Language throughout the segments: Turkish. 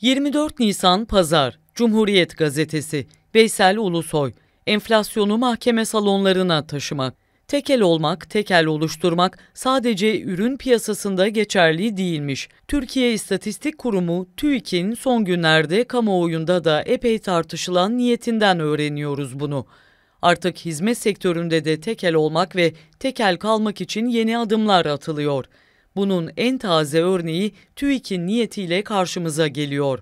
24 Nisan Pazar, Cumhuriyet Gazetesi, Veysel Ulusoy, enflasyonu mahkeme salonlarına taşımak. Tekel olmak, tekel oluşturmak sadece ürün piyasasında geçerli değilmiş. Türkiye İstatistik Kurumu, TÜİK'in son günlerde kamuoyunda da epey tartışılan niyetinden öğreniyoruz bunu. Artık hizmet sektöründe de tekel olmak ve tekel kalmak için yeni adımlar atılıyor. Bunun en taze örneği TÜİK'in niyetiyle karşımıza geliyor.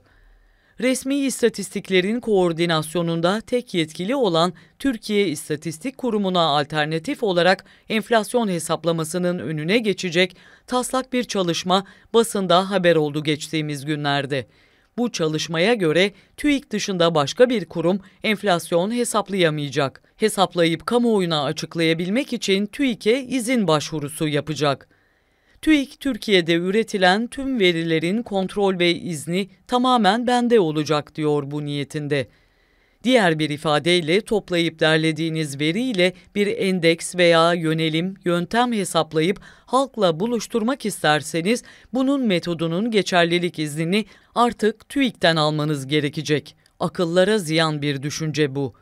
Resmi istatistiklerin koordinasyonunda tek yetkili olan Türkiye İstatistik Kurumu'na alternatif olarak enflasyon hesaplamasının önüne geçecek taslak bir çalışma basında haber oldu geçtiğimiz günlerde. Bu çalışmaya göre TÜİK dışında başka bir kurum enflasyon hesaplayamayacak. Hesaplayıp kamuoyuna açıklayabilmek için TÜİK'e izin başvurusu yapacak. TÜİK, Türkiye'de üretilen tüm verilerin kontrol ve izni tamamen bende olacak diyor bu niyetinde. Diğer bir ifadeyle toplayıp derlediğiniz veriyle bir endeks veya yönelim, yöntem hesaplayıp halkla buluşturmak isterseniz bunun metodunun geçerlilik iznini artık TÜİK'ten almanız gerekecek. Akıllara ziyan bir düşünce bu.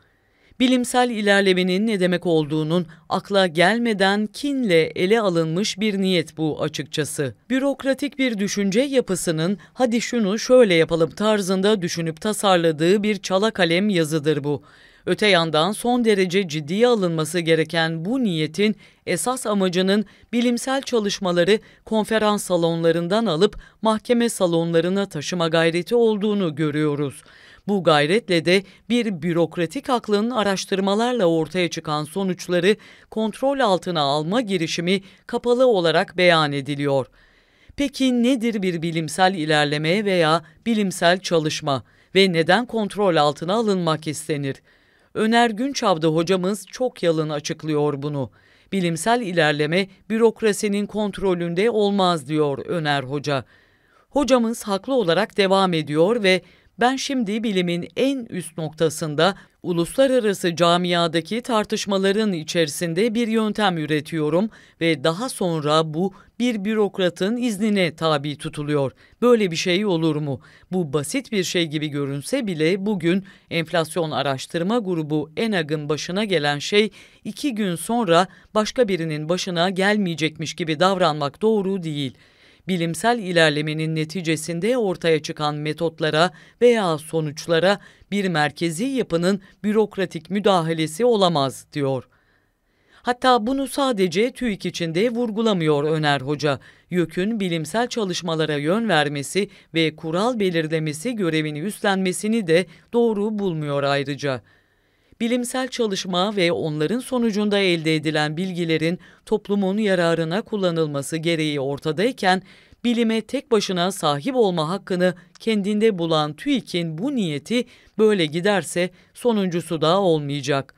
Bilimsel ilerlemenin ne demek olduğunun akla gelmeden kinle ele alınmış bir niyet bu açıkçası. Bürokratik bir düşünce yapısının hadi şunu şöyle yapalım tarzında düşünüp tasarladığı bir çala kalem yazıdır bu. Öte yandan son derece ciddiye alınması gereken bu niyetin esas amacının bilimsel çalışmaları konferans salonlarından alıp mahkeme salonlarına taşıma gayreti olduğunu görüyoruz. Bu gayretle de bir bürokratik aklın araştırmalarla ortaya çıkan sonuçları kontrol altına alma girişimi kapalı olarak beyan ediliyor. Peki nedir bir bilimsel ilerleme veya bilimsel çalışma ve neden kontrol altına alınmak istenir? Öner Günçavda hocamız çok yalın açıklıyor bunu. Bilimsel ilerleme bürokrasinin kontrolünde olmaz diyor Öner Hoca. Hocamız haklı olarak devam ediyor ve ben şimdi bilimin en üst noktasında uluslararası camiadaki tartışmaların içerisinde bir yöntem üretiyorum ve daha sonra bu bir bürokratın iznine tabi tutuluyor. Böyle bir şey olur mu? Bu basit bir şey gibi görünse bile bugün enflasyon araştırma grubu ENAG'ın başına gelen şey 2 gün sonra başka birinin başına gelmeyecekmiş gibi davranmak doğru değil. Bilimsel ilerlemenin neticesinde ortaya çıkan metotlara veya sonuçlara bir merkezi yapının bürokratik müdahalesi olamaz diyor. Hatta bunu sadece TÜİK içinde vurgulamıyor Öner Hoca. YÖK'ün bilimsel çalışmalara yön vermesi ve kural belirlemesi görevini üstlenmesini de doğru bulmuyor ayrıca. Bilimsel çalışma ve onların sonucunda elde edilen bilgilerin toplumun yararına kullanılması gereği ortadayken, bilime tek başına sahip olma hakkını kendinde bulan TÜİK'in bu niyeti böyle giderse sonuncusu da olmayacak.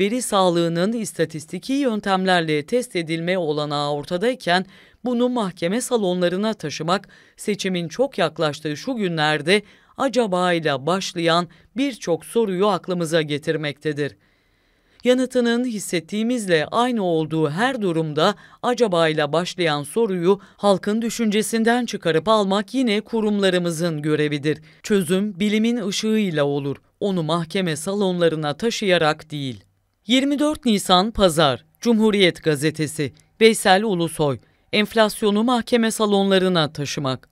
Veri sağlığının istatistiki yöntemlerle test edilme olanağı ortadayken, bunu mahkeme salonlarına taşımak seçimin çok yaklaştığı şu günlerde acaba ile başlayan birçok soruyu aklımıza getirmektedir. Yanıtının hissettiğimizle aynı olduğu her durumda acaba ile başlayan soruyu halkın düşüncesinden çıkarıp almak yine kurumlarımızın görevidir. Çözüm bilimin ışığıyla olur, onu mahkeme salonlarına taşıyarak değil. 24 Nisan Pazar, Cumhuriyet Gazetesi, Veysel Ulusoy, enflasyonu mahkeme salonlarına taşımak.